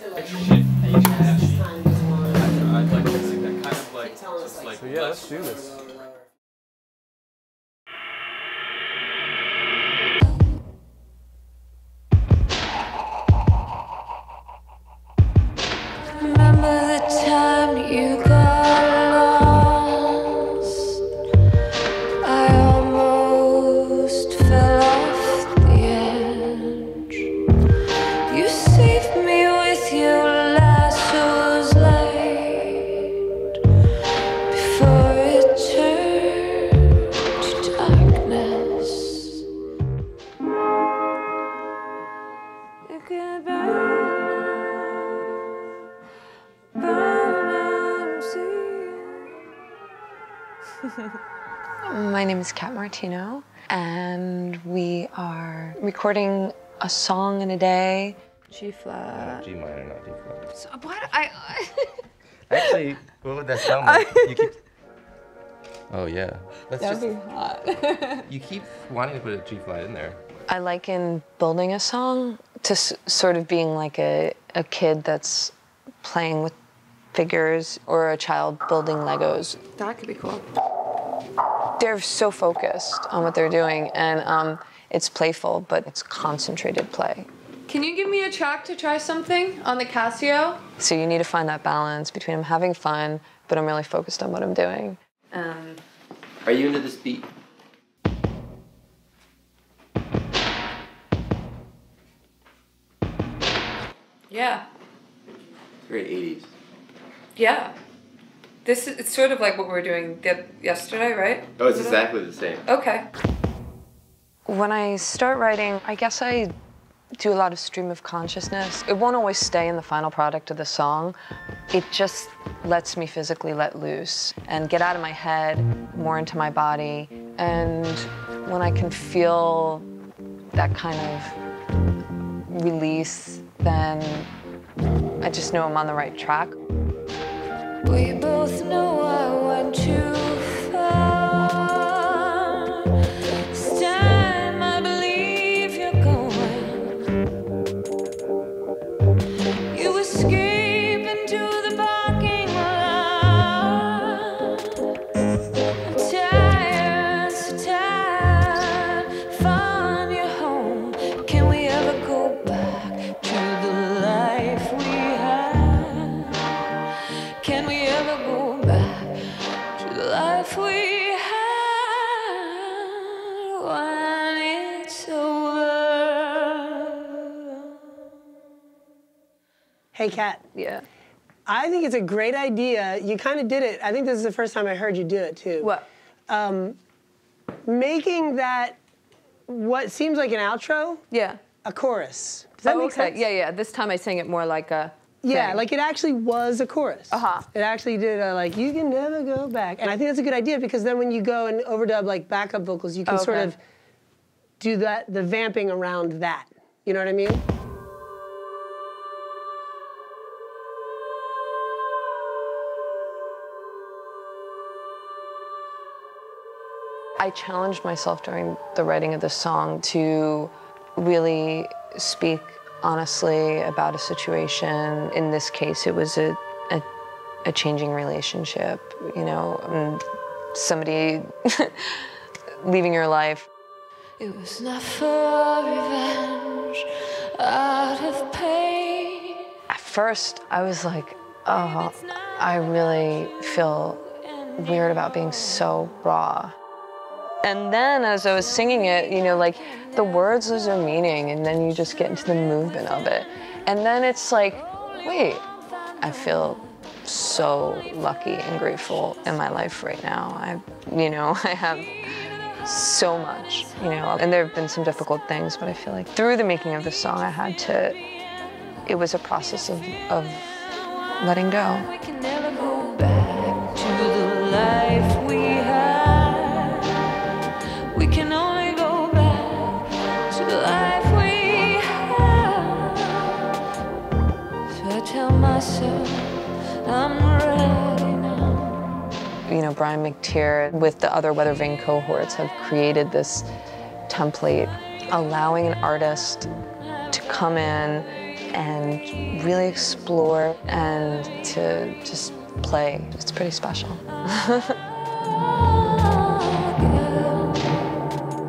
I'd like to see that kind of like, just like. So yeah, let's do this. Remember the time you got lost? I almost fell off the edge. You saved me with your lasso's light before it turned to darkness. You can burn. My name is Cat Martino, and we are recording a song in a day. G flat. G minor, not D flat. So, what? Actually, what would that sound like? You keep... Oh yeah. That'd be hot. You keep wanting to put a G flat in there. I liken building a song to sort of being like a kid that's playing with figures or a child building Legos. That could be cool. They're so focused on what they're doing, and it's playful, but it's concentrated play. Can you give me a track to try something on the Casio? So you need to find that balance between I'm having fun, but I'm really focused on what I'm doing. Are you into this beat? Yeah. Great 80s. Yeah. This is, it's sort of like what we were doing yesterday, right? Oh, it's exactly the same. Okay. When I start writing, I guess I do a lot of stream of consciousness. It won't always stay in the final product of the song. It just lets me physically let loose and get out of my head, more into my body. And when I can feel that kind of release, then I just know I'm on the right track. We both know I went too far. This time I believe you're going. You escape into the parking lot. I'm tired, so tired. Find your home. Can we ever go back to the life we had? Can we ever go back to the life we had when it's over? Hey, Cat. Yeah. I think it's a great idea. You kind of did it. I think this is the first time I heard you do it, too. What? Making that what seems like an outro. Yeah. A chorus. Does that make sense? Yeah, yeah. This time I sang it more like a... Yeah, like it actually was a chorus. Uh-huh. It actually did a like, you can never go back. And I think that's a good idea because then when you go and overdub like backup vocals, you can sort of do that, the vamping around that. You know what I mean? I challenged myself during the writing of the song to really speak honestly about a situation. In this case, it was a changing relationship, you know, and somebody leaving your life. It was not for revenge, out of pain. At first, I was like, oh, I really feel weird about being so raw. And then as I was singing it, you know, like the words lose their meaning and then you just get into the movement of it. And then it's like, wait, I feel so lucky and grateful in my life right now. You know, I have so much, you know, and there have been some difficult things, but I feel like through the making of the song, I had to, it was a process of letting go. We can never go back to the life we had. We can only go back to the life we had. So I tell myself I'm ready now. You know, Brian McTear with the other Weather Vane cohorts have created this template allowing an artist to come in and really explore and to just play. It's pretty special.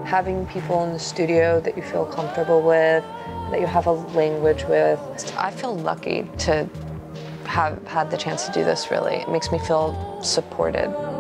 Having people in the studio that you feel comfortable with, that you have a language with. I feel lucky to have had the chance to do this, really. It makes me feel supported.